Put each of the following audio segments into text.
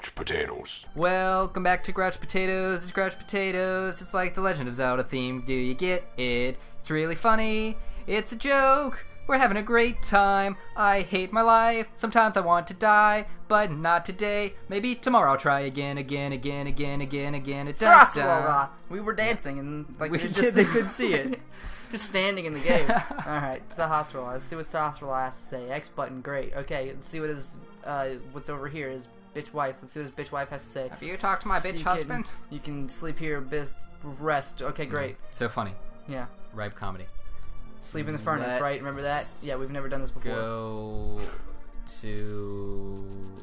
Couch Potatoes. Welcome back to Grouch Potatoes. It's Grouch Potatoes. It's like the Legend of Zelda theme. Do you get it? It's really funny. It's a joke. We're having a great time. I hate my life. Sometimes I want to die, but not today. Maybe tomorrow I'll try again. We were dancing and like they couldn't see it. Just standing in the game. Alright, it's a hospital. Let's see what Sasrala has to say. X button, great. Okay, let's see what his, what's over here is bitch wife. Let's see what his bitch wife has to say. Have you talked to my bitch husband? You can sleep here, rest. Okay, great. So funny. Yeah. Ripe comedy. Sleep in the furnace, right? Remember that? Yeah, we've never done this before.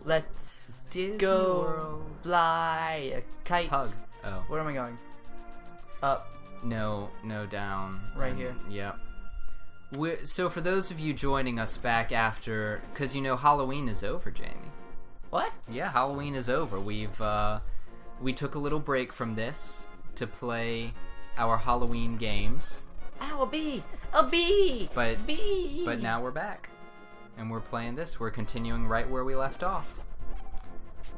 Let's Disney go World. Fly a kite. Hug. Oh. Where am I going? Up. No, down. Right here. Yeah. So for those of you joining us back after, because you know Halloween is over, Jamie. What? Yeah, Halloween is over. We've we took a little break from this to play our Halloween games. But now we're back, and we're playing this. We're continuing right where we left off.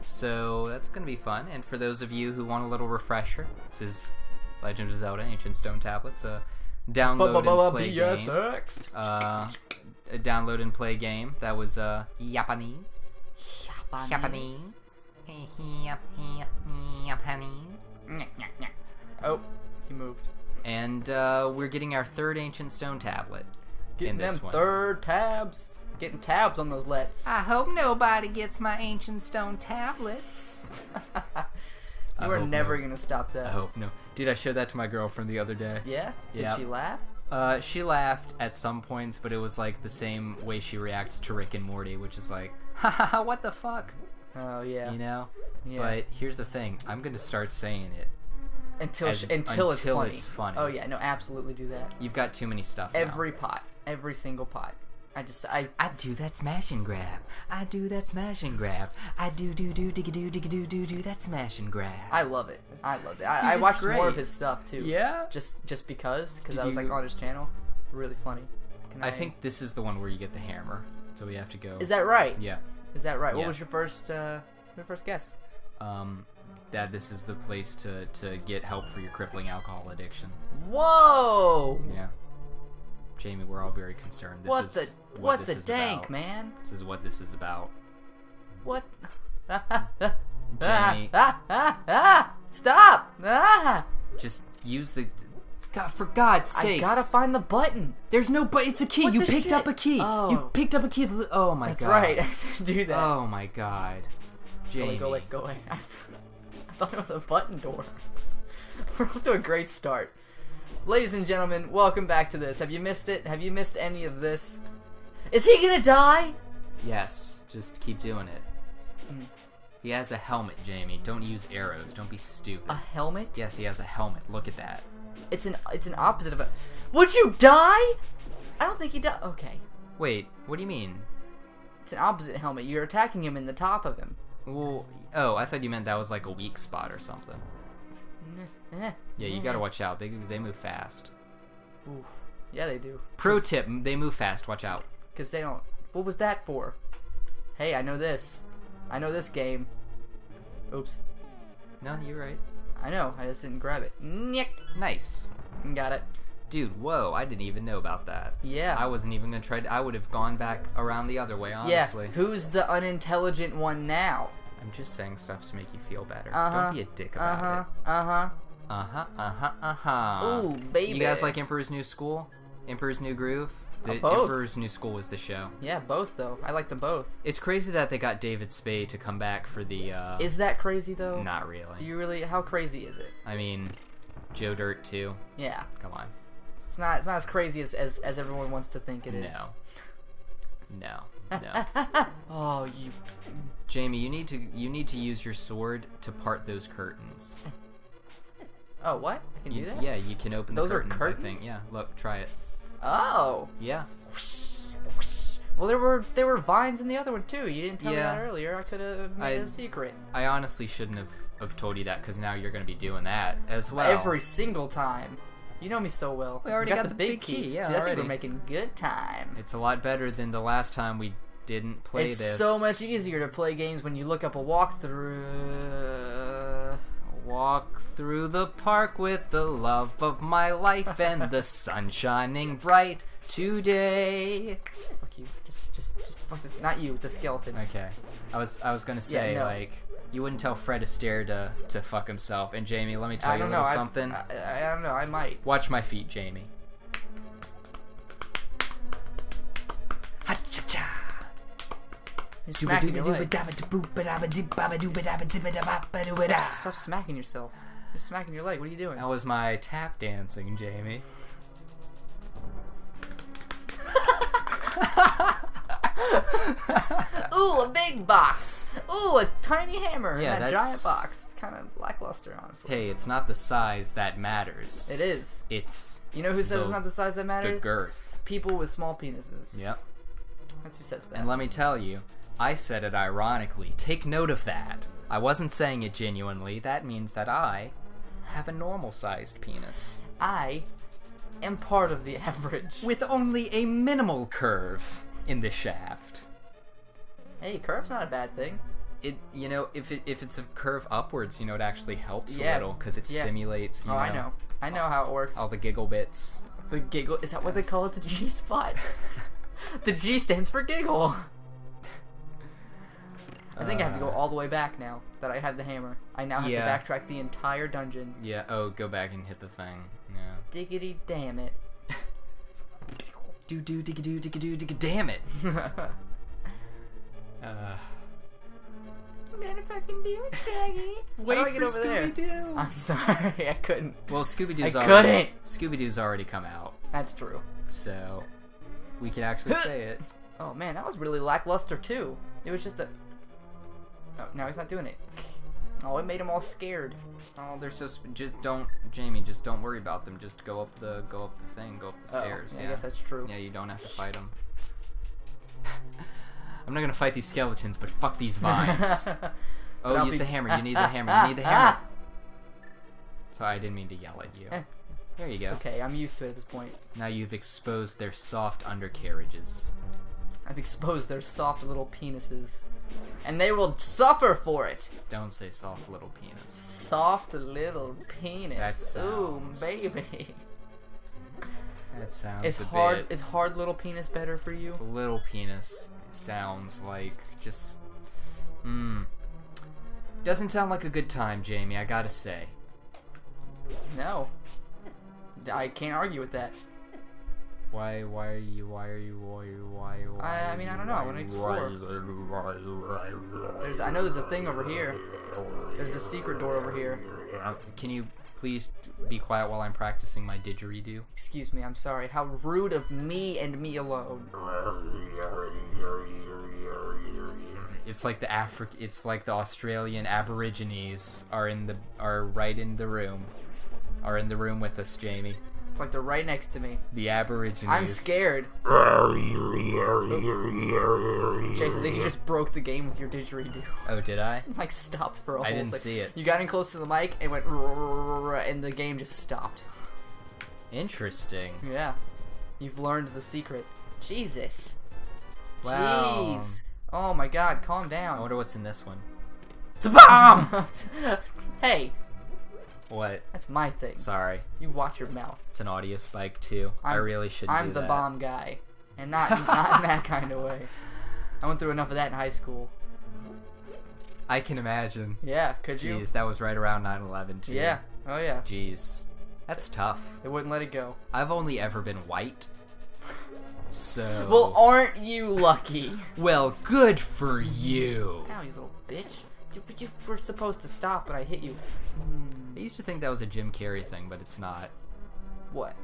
So that's gonna be fun. And for those of you who want a little refresher, this is Legend of Zelda: Ancient Stone Tablets, a download and play BSX. A download and play game that was Japanese. Oh, he moved. And we're getting our third Ancient Stone Tablet. Getting them third tabs. Getting tabs on those lets. I hope nobody gets my Ancient Stone Tablets. You are never going to stop that. I hope no. Dude, I showed that to my girlfriend the other day. Yeah? Did she laugh? She laughed at some points, but it was like the same way she reacts to Rick and Morty, which is like, ha ha ha, what the fuck? Oh, yeah. You know? Yeah. But here's the thing. I'm going to start saying it. Until it's funny. Oh yeah, no, absolutely do that. You've got too many stuff. Every single pot. I do that smash and grab. I do that smash and grab. I do that smash and grab. I love it. I love it. Dude, I watched more of his stuff too. Yeah. Just because I was like on his channel. Really funny. I think this is the one where you get the hammer. So we have to go. Is that right? Yeah. Is that right? Yeah. What was your first guess? That this is the place to get help for your crippling alcohol addiction. Whoa! Yeah. Jamie, we're all very concerned. What the dank, man? This is what this is about. What? Jamie. Stop! Just use the... God, for God's sake! I gotta find the button! There's no button! It's a key! You picked up a key! You picked up a key! Oh my God. That's right, I have to do that. Oh my God. Jamie. Go away, go away, go away. I thought it was a button door. We're off to a great start. Ladies and gentlemen, welcome back to this. Have you missed it? Have you missed any of this? Is he gonna die? Yes, just keep doing it. He has a helmet, Jamie. Don't use arrows. Don't be stupid. A helmet? Yes, he has a helmet. Look at that. It's an opposite of a... Would you die? I don't think he died. Okay. Wait, what do you mean? It's an opposite helmet. You're attacking him in the top of him. Well, oh, I thought you meant that was like a weak spot or something. Yeah, you gotta watch out. They move fast. Oof. Yeah, they do. Pro tip, they move fast. Watch out. Because they don't... What was that for? Hey, I know this. I know this game. Oops. No, you're right. I know. I just didn't grab it. Nice. Got it. Dude, whoa, I didn't even know about that. Yeah. I wasn't even going to try to... I would have gone back around the other way, honestly. Yeah, who's the unintelligent one now? I'm just saying stuff to make you feel better. Don't be a dick about it. Ooh, baby. You guys like Emperor's New School? Emperor's New Groove? Both. Emperor's New School was the show. Yeah, both, though. I like them both. It's crazy that they got David Spade to come back for the... Is that crazy, though? Not really. Do you really... How crazy is it? I mean, Joe Dirt, too. Yeah. Come on. It's not as crazy as everyone wants to think it is. No. Oh, you, Jamie, you need to use your sword to part those curtains. Oh, what? I can do that? Yeah, you can open those curtains. I think. Yeah, look, try it. Oh. Yeah. Well, there were vines in the other one too. You didn't tell me that earlier. I could have made it a secret. I honestly shouldn't have told you that because now you're going to be doing that as well. Every single time. You know me so well. We already got the big key. Yeah, dude, I think we're making good time. It's a lot better than the last time we didn't play this. It's so much easier to play games when you look up a walkthrough. Walk through the park with the love of my life and the sun shining bright today. Fuck you. Just fuck this. Not you, the skeleton. Okay. I was gonna say, yeah, no. Like, you wouldn't tell Fred Astaire to fuck himself. And Jamie, let me tell you a little something. I don't know, I might. Watch my feet, Jamie. Stop smacking yourself. You're smacking your leg. What are you doing? That was my tap dancing, Jamie. Ooh, a big box. Ooh, a tiny hammer. Yeah, and a giant box. It's kind of lackluster, honestly. Hey, it's not the size that matters. It is. It's. You know who says it's not the size that matters? The girth. People with small penises. Yep. That's who says that. And let me tell you. I said it ironically. Take note of that. I wasn't saying it genuinely. That means that I have a normal-sized penis. I am part of the average. With only a minimal curve in the shaft. Hey, curve's not a bad thing. It, you know, if it's a curve upwards, you know, it actually helps a little because it stimulates, you know. Oh, I know how it works. All the giggle bits. The giggle? Is that what they call it? The G-spot? The G stands for giggle. I think I have to go all the way back now that I have the hammer. I now have to backtrack the entire dungeon. Yeah, oh, go back and hit the thing. Yeah. Diggity damn it. Damn it. Gotta fucking do it, Shaggy. Wait for Scooby-Doo. I'm sorry, I couldn't. Well, Scooby-Doo's already come out. That's true. So, we can actually say it. Oh man, that was really lackluster too. It was just a... Oh, no, he's not doing it. Oh, it made them all scared. Oh, they're so... Just don't... Jamie, just don't worry about them. Just go up the thing. Go up the stairs. Yeah, I guess that's true. Yeah, you don't have to fight them. I'm not going to fight these skeletons, but fuck these vines. Oh, use the hammer. You need the hammer. You need the hammer. Sorry, I didn't mean to yell at you. There you go. It's okay. I'm used to it at this point. Now you've exposed their soft undercarriages. I've exposed their soft little penises. And they will suffer for it. Don't say soft little penis. Soft little penis. That sounds... Ooh, baby. That sounds a bit... Is hard little penis better for you? Little penis sounds like just... Doesn't sound like a good time, Jamie, I gotta say. No. I can't argue with that. Why are you, I mean, I don't know, I want to explore. I know there's a thing over here. There's a secret door over here. Can you please be quiet while I'm practicing my didgeridoo? Excuse me, I'm sorry. How rude of me and me alone. It's like the Australian Aborigines are right in the room with us, Jamie. It's like they're right next to me. The Aborigines. I'm scared. Jason, I think you just broke the game with your didgeridoo. Oh, did I? Like, stopped for a whole second. I didn't see it. You got in close to the mic and went, and the game just stopped. Interesting. Yeah. You've learned the secret. Jesus. Wow. Jeez. Oh my god, calm down. I wonder what's in this one. It's a bomb! Hey. What? That's my thing. Sorry. You watch your mouth. It's an audio spike too. I really shouldn't do that. I'm the bomb guy, and not in that kind of way. I went through enough of that in high school. I can imagine. Yeah, could you? Jeez, that was right around 9/11 too. Yeah. Oh yeah. Jeez, that's tough. They wouldn't let it go. I've only ever been white. So. Well, aren't you lucky? Well, good for you. Ow, you little bitch. You were supposed to stop, but I hit you. I used to think that was a Jim Carrey thing, but it's not. What?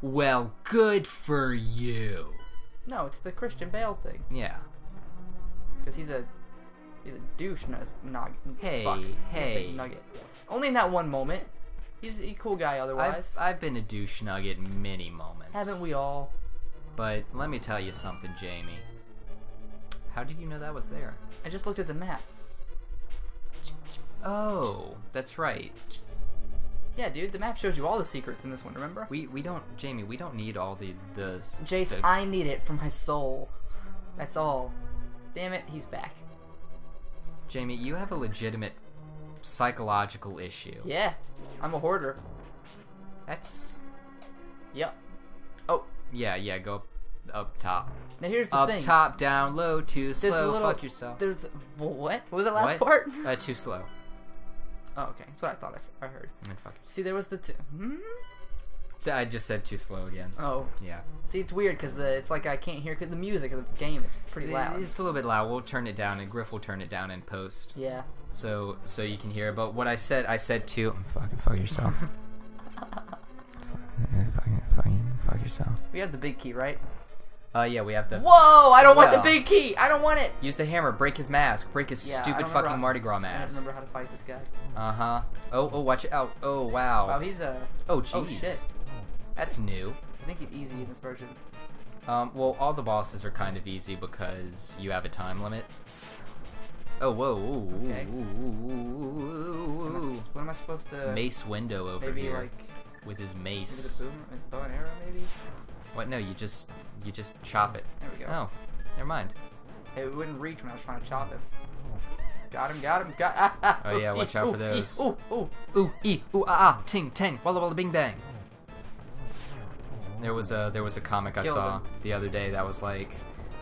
Well, good for you. No, it's the Christian Bale thing. Yeah. Because he's a douche nugget. Hey. Nugget. Only in that one moment. He's a cool guy otherwise. I've been a douche nugget in many moments. Haven't we all? But let me tell you something, Jamie. How did you know that was there? I just looked at the map. Oh, that's right. Yeah, dude, the map shows you all the secrets in this one, remember? We don't, Jamie, we don't need all the... Jace, I need it for my soul. That's all. Damn it, he's back. Jamie, you have a legitimate psychological issue. Yeah, I'm a hoarder. That's... Yep. Oh. Yeah, yeah, go up top. Now here's the thing. Up, top, down, low, too slow, fuck yourself. There's... What? What was that last part? Too slow. Oh, okay. That's what I thought I heard. And fuck yourself. See, there was the... So I just said too slow again. Oh. Yeah. See, it's weird because it's like I can't hear because the music of the game is pretty loud. It's a little bit loud. We'll turn it down and Griff will turn it down in post. Yeah. So you can hear. But what I said too... Fucking fuck yourself. Fuck yourself. We have the big key, right? Yeah, we have the... Whoa! I don't want the big key! I don't want it! Use the hammer. Break his mask. Break his stupid fucking Mardi Gras mask. I don't remember how to fight this guy. Uh-huh. Oh, watch out. Oh, wow. Wow, he's a... Oh, jeez. Oh, shit. That's new. I think he's easy in this version. Well, all the bosses are kind of easy because you have a time limit. Oh, whoa. Ooh, okay. What am I supposed to... Mace window over maybe here. Maybe, like... With his mace. With bow and arrow, maybe? What? No, you just chop it. There we go. Oh, never mind. Hey, it wouldn't reach when I was trying to chop it. Got him. Oh yeah, watch out for those. Ooh, ah, ah, ting, tang, walla, walla, bing, bang. There was a comic I saw the other day that was like,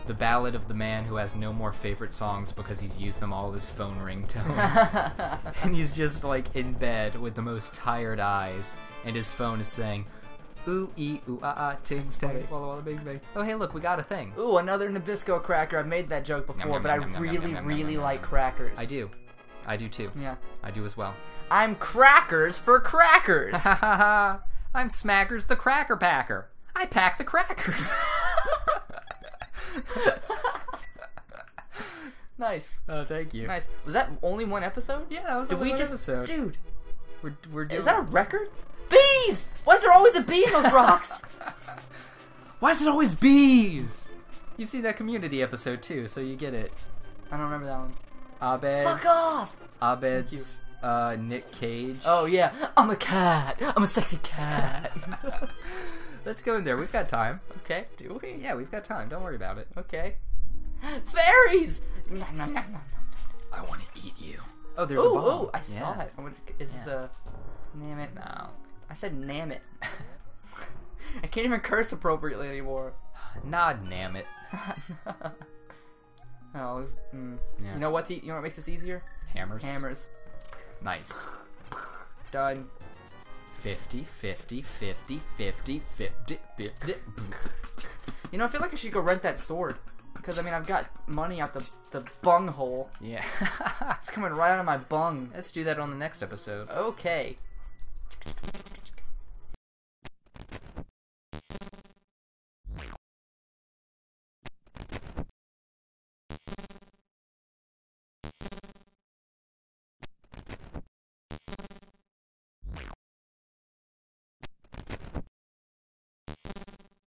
the ballad of the man who has no more favorite songs because he's used them all as phone ringtones. And he's just like in bed with the most tired eyes, and his phone is saying, ooh, ee, ooh, ah, ah, ting, ting, walla, walla, bing, bang. Oh, hey, look, we got a thing. Ooh, another Nabisco cracker. I've made that joke before, but I really like crackers. I do. I do too. Yeah. I do as well. I'm crackers for crackers. Ha ha ha. I'm Smackers the Cracker Packer. I pack the crackers. Nice. Oh, thank you. Nice. Was that only one episode? Yeah, that was only one episode. Dude. We're doing... Is that a record? Bees! Why is there always a bee in those rocks? Why is it always bees? You've seen that Community episode too, so you get it. I don't remember that one. Abed. Fuck off! Abed's Nick Cage. Oh yeah. I'm a cat. I'm a sexy cat. Let's go in there. We've got time. Okay. Do we? Yeah, we've got time. Don't worry about it. Okay. Fairies! I want to eat you. Oh, there's a bomb. Oh, I saw it. Is this a... Damn it. No. I said nam it. I can't even curse appropriately anymore. Nah, nam it. Oh, yeah. You know what's you know what makes this easier? Hammers. Hammers. Nice. Done. 50, 50, 50, 50, 50. You know, I feel like I should go rent that sword. Because, I mean, I've got money out the bung hole. Yeah. It's coming right out of my bung. Let's do that on the next episode. Okay.